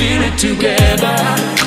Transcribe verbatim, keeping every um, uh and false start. feel it together.